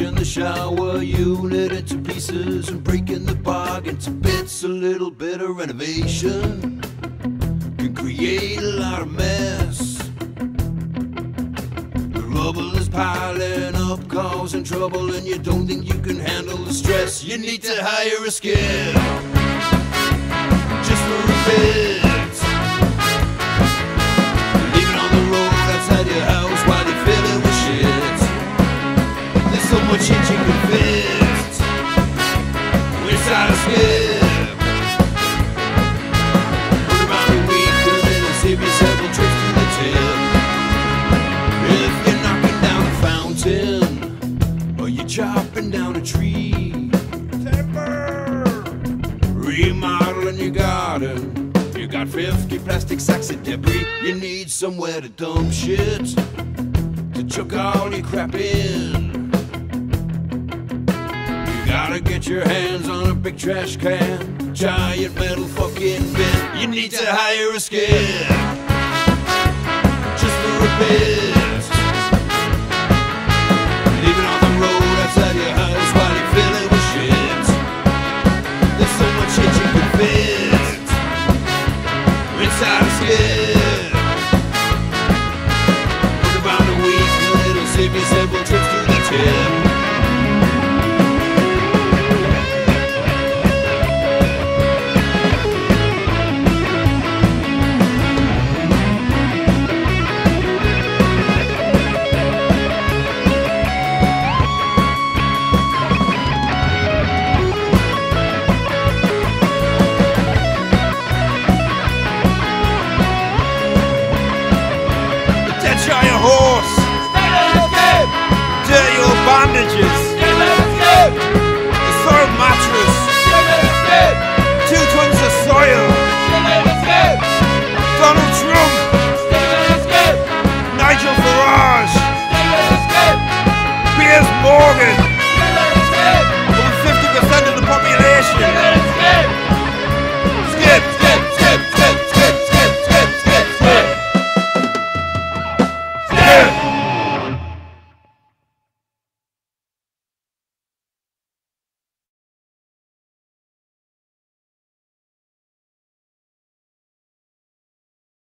washing the shower unit into pieces and breaking the bog into bits. A little bit of renovation can create a lot of mess. The rubble is piling up, causing trouble, and you don't think you can handle the stress. You need to hire a skip just for a bit. Much itching to fit. We're trying to skip. Put around the week, and then a serious double trip to the tip. If you're knocking down a fountain, or you're chopping down a tree, timber, remodeling your garden, you got 50 plastic sacks of debris. You need somewhere to dump shit, to chuck all your crap in. Gotta get your hands on a big trash can, giant metal fucking bin. You need to hire a skip just for a bit. Leaving on the road outside your house while you fill it with shit. There's so much shit you can fit inside a skip. Look around a week and it'll save you several trips to the tip. Horse, dirty old bandages.